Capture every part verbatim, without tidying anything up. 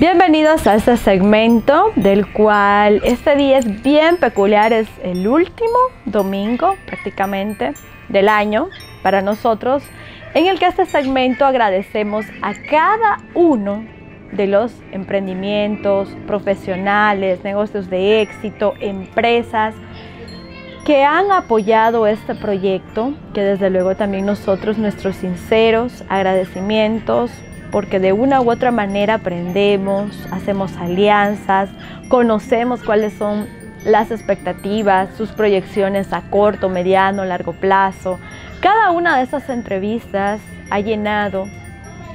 Bienvenidos a este segmento, del cual este día es bien peculiar, es el último domingo prácticamente del año para nosotros, en el que este segmento agradecemos a cada uno de los emprendimientos, profesionales, negocios de éxito, empresas que han apoyado este proyecto, que desde luego también nosotros, nuestros sinceros agradecimientos, porque de una u otra manera aprendemos, hacemos alianzas, conocemos cuáles son las expectativas, sus proyecciones a corto, mediano, largo plazo. Cada una de esas entrevistas ha llenado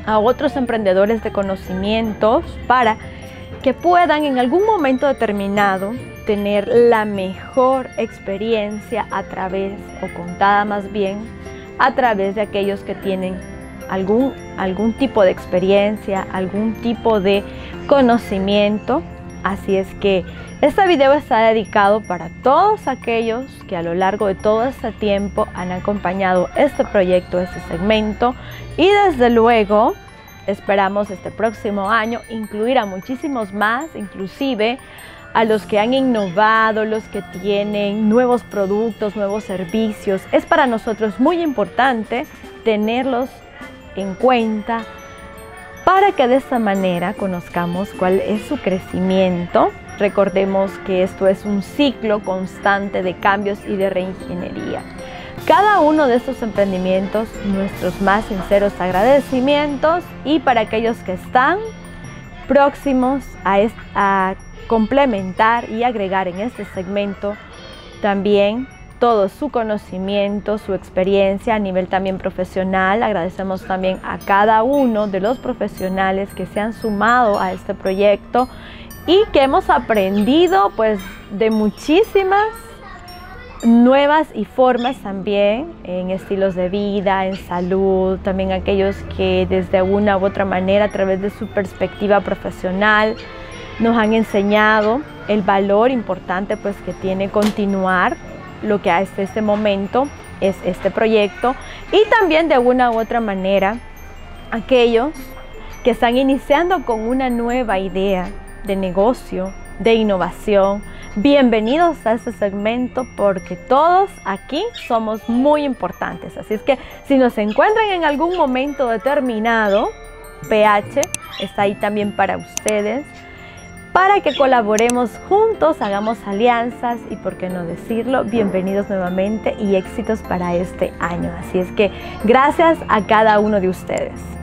a otros emprendedores de conocimientos para que puedan en algún momento determinado tener la mejor experiencia a través, o contada más bien, a través de aquellos que tienen algún, algún tipo de experiencia, algún tipo de conocimiento. Así es que este video está dedicado para todos aquellos que a lo largo de todo este tiempo han acompañado este proyecto, este segmento, y desde luego esperamos este próximo año incluir a muchísimos más, inclusive a los que han innovado, los que tienen nuevos productos, nuevos servicios. Es para nosotros muy importante tenerlos en cuenta para que de esta manera conozcamos cuál es su crecimiento. Recordemos que esto es un ciclo constante de cambios y de reingeniería. Cada uno de estos emprendimientos, nuestros más sinceros agradecimientos, y para aquellos que están próximos a, es, a complementar y agregar en este segmento también todo su conocimiento, su experiencia a nivel también profesional. Agradecemos también a cada uno de los profesionales que se han sumado a este proyecto y que hemos aprendido pues de muchísimas nuevas y formas también en estilos de vida, en salud, también aquellos que desde una u otra manera a través de su perspectiva profesional nos han enseñado el valor importante pues que tiene continuar lo que hasta este momento es este proyecto, y también de una u otra manera aquellos que están iniciando con una nueva idea de negocio, de innovación. Bienvenidos a este segmento, porque todos aquí somos muy importantes. Así es que si nos encuentran en algún momento determinado, P H está ahí también para ustedes, para que colaboremos juntos, hagamos alianzas y, por qué no decirlo, bienvenidos nuevamente y éxitos para este año. Así es que gracias a cada uno de ustedes.